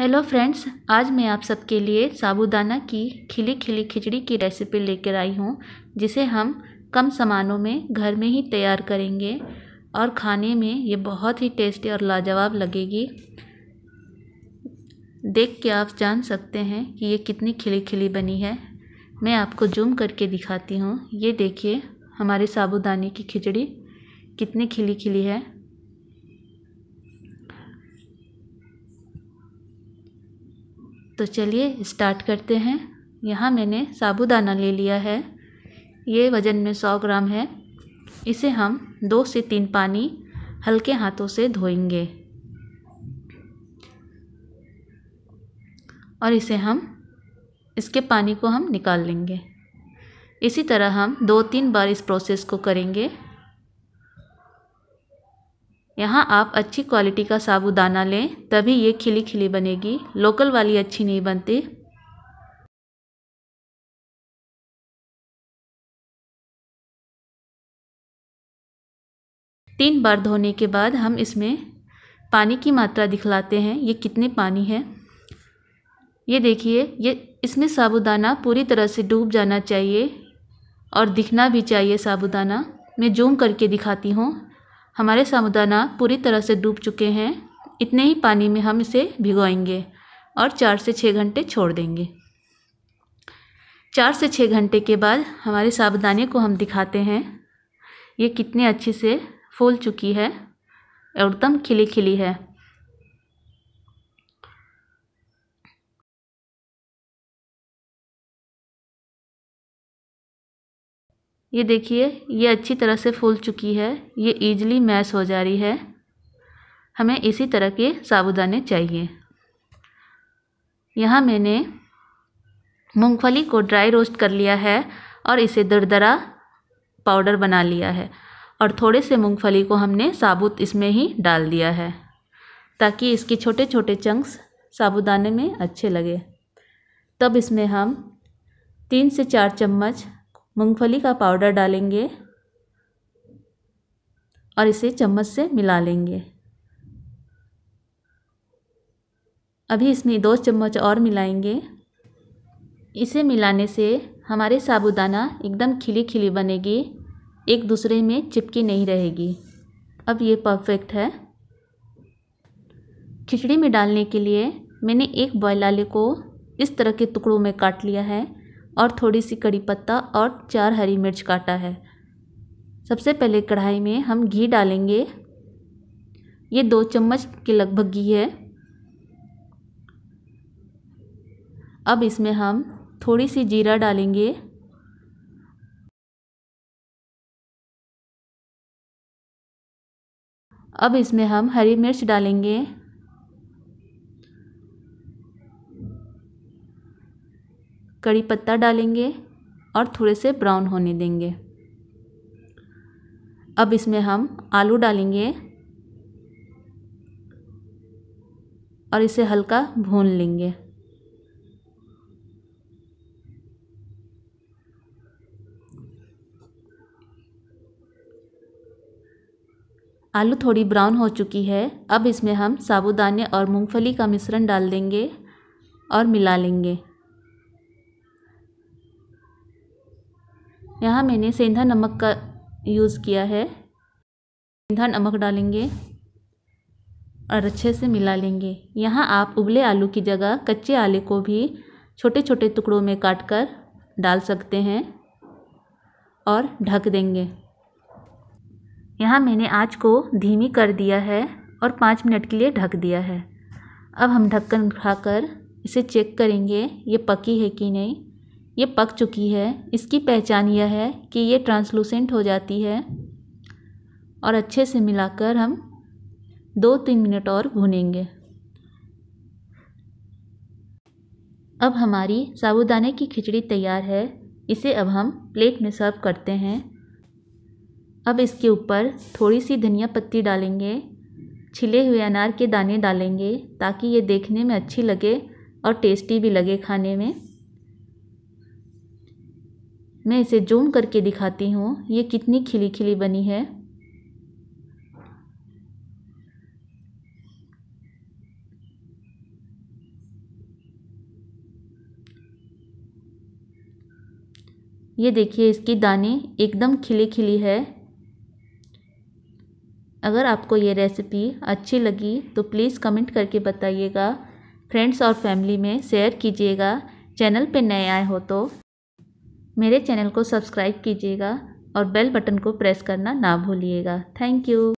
Hello friends, आज मैं आप सबके लिए साबूदाना की खिली खिली खिचड़ी की रेसिपी लेकर आई हूँ, जिसे हम कम सामानों में घर में ही तैयार करेंगे और खाने में ये बहुत ही टेस्टी और लाजवाब लगेगी। देख के आप जान सकते हैं कि ये कितनी खिली खिली बनी है। मैं आपको जूम करके दिखाती हूँ। ये देखिए हमारे साबूदाने की खिचड़ी कितनी खिली खिली है। तो चलिए स्टार्ट करते हैं। यहाँ मैंने साबूदाना ले लिया है, ये वज़न में 100 ग्राम है। इसे हम 2 से 3 पानी हल्के हाथों से धोएंगे और इसे हम इसके पानी को हम निकाल लेंगे। इसी तरह हम 2-3 बार इस प्रोसेस को करेंगे। यहाँ आप अच्छी क्वालिटी का साबूदाना लें, तभी ये खिली खिली बनेगी। लोकल वाली अच्छी नहीं बनती। तीन बार धोने के बाद हम इसमें पानी की मात्रा दिखलाते हैं, ये कितने पानी है। ये देखिए, ये इसमें साबूदाना पूरी तरह से डूब जाना चाहिए और दिखना भी चाहिए साबूदाना। मैं जूम करके दिखाती हूँ। हमारे साबूदाना पूरी तरह से डूब चुके हैं। इतने ही पानी में हम इसे भिगोएंगे और 4 से 6 घंटे छोड़ देंगे। 4 से 6 घंटे के बाद हमारे साबूदाने को हम दिखाते हैं, ये कितने अच्छे से फूल चुकी है और एकदम खिली खिली है। ये देखिए, ये अच्छी तरह से फूल चुकी है, ये इजीली मैश हो जा रही है। हमें इसी तरह के साबूदाने चाहिए। यहाँ मैंने मूंगफली को ड्राई रोस्ट कर लिया है और इसे दरदरा पाउडर बना लिया है और थोड़े से मूंगफली को हमने साबुत इसमें ही डाल दिया है, ताकि इसके छोटे छोटे चंक्स साबूदाने में अच्छे लगे। तब इसमें हम 3 से 4 चम्मच मूंगफली का पाउडर डालेंगे और इसे चम्मच से मिला लेंगे। अभी इसमें 2 चम्मच और मिलाएंगे। इसे मिलाने से हमारे साबूदाना एकदम खिली खिली बनेगी, एक दूसरे में चिपकी नहीं रहेगी। अब ये परफेक्ट है। खिचड़ी में डालने के लिए मैंने एक बॉयल आलू को इस तरह के टुकड़ों में काट लिया है और थोड़ी सी कड़ी पत्ता और 4 हरी मिर्च काटा है। सबसे पहले कढ़ाई में हम घी डालेंगे, ये 2 चम्मच के लगभग घी है। अब इसमें हम थोड़ी सी जीरा डालेंगे अब इसमें हम हरी मिर्च डालेंगे कड़ी पत्ता डालेंगे और थोड़े से ब्राउन होने देंगे। अब इसमें हम आलू डालेंगे और इसे हल्का भून लेंगे। आलू थोड़ी ब्राउन हो चुकी है। अब इसमें हम साबूदाने और मूंगफली का मिश्रण डाल देंगे और मिला लेंगे। यहाँ मैंने सेंधा नमक का यूज़ किया है। सेंधा नमक डालेंगे और अच्छे से मिला लेंगे। यहाँ आप उबले आलू की जगह कच्चे आलू को भी छोटे छोटे टुकड़ों में काट कर डाल सकते हैं और ढक देंगे। यहाँ मैंने आँच को धीमी कर दिया है और 5 मिनट के लिए ढक दिया है। अब हम ढक्कन उठाकर इसे चेक करेंगे, ये पकी है कि नहीं। ये पक चुकी है। इसकी पहचान यह है कि ये ट्रांसलूसेंट हो जाती है और अच्छे से मिलाकर हम 2-3 मिनट और भूनेंगे। अब हमारी साबूदाने की खिचड़ी तैयार है। इसे अब हम प्लेट में सर्व करते हैं। अब इसके ऊपर थोड़ी सी धनिया पत्ती डालेंगे, छिले हुए अनार के दाने डालेंगे, ताकि ये देखने में अच्छी लगे और टेस्टी भी लगे खाने में। मैं इसे जूम करके दिखाती हूँ, ये कितनी खिली खिली बनी है। ये देखिए इसकी दाने एकदम खिली खिली है। अगर आपको ये रेसिपी अच्छी लगी तो प्लीज़ कमेंट करके बताइएगा। फ्रेंड्स और फैमिली में शेयर कीजिएगा। चैनल पे नए आए हो तो मेरे चैनल को सब्सक्राइब कीजिएगा और बेल बटन को प्रेस करना ना भूलिएगा। Thank you.